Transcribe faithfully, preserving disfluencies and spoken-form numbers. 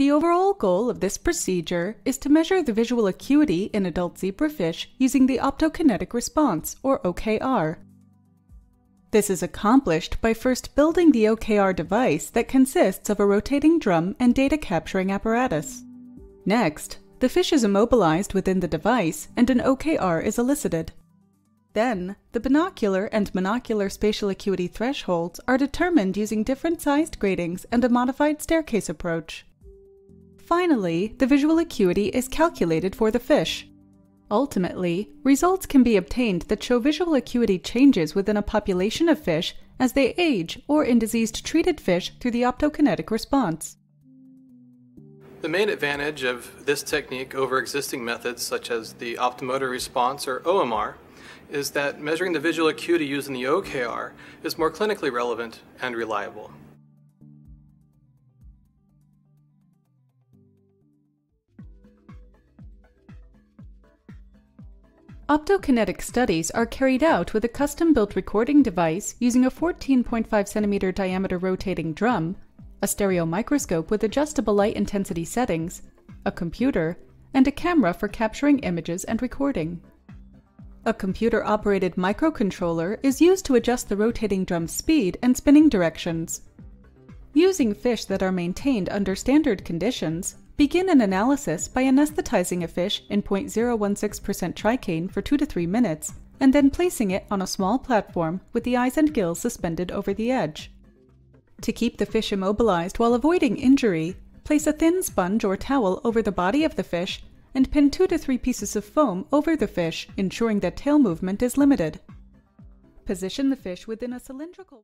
The overall goal of this procedure is to measure the visual acuity in adult zebrafish using the optokinetic response, or O K R. This is accomplished by first building the O K R device that consists of a rotating drum and data capturing apparatus. Next, the fish is immobilized within the device and an O K R is elicited. Then, the binocular and monocular spatial acuity thresholds are determined using different sized gratings and a modified staircase approach. Finally, the visual acuity is calculated for the fish. Ultimately, results can be obtained that show visual acuity changes within a population of fish as they age or in diseased-treated fish through the optokinetic response. The main advantage of this technique over existing methods such as the optomotor response, or O M R, is that measuring the visual acuity using the O K R is more clinically relevant and reliable. Optokinetic studies are carried out with a custom-built recording device using a fourteen point five centimeter diameter rotating drum, a stereo microscope with adjustable light intensity settings, a computer, and a camera for capturing images and recording. A computer-operated microcontroller is used to adjust the rotating drum's speed and spinning directions. Using fish that are maintained under standard conditions, begin an analysis by anesthetizing a fish in zero point zero one six percent tricaine for two to three minutes and then placing it on a small platform with the eyes and gills suspended over the edge. To keep the fish immobilized while avoiding injury, place a thin sponge or towel over the body of the fish and pin two to three pieces of foam over the fish, ensuring that tail movement is limited. Position the fish within a cylindrical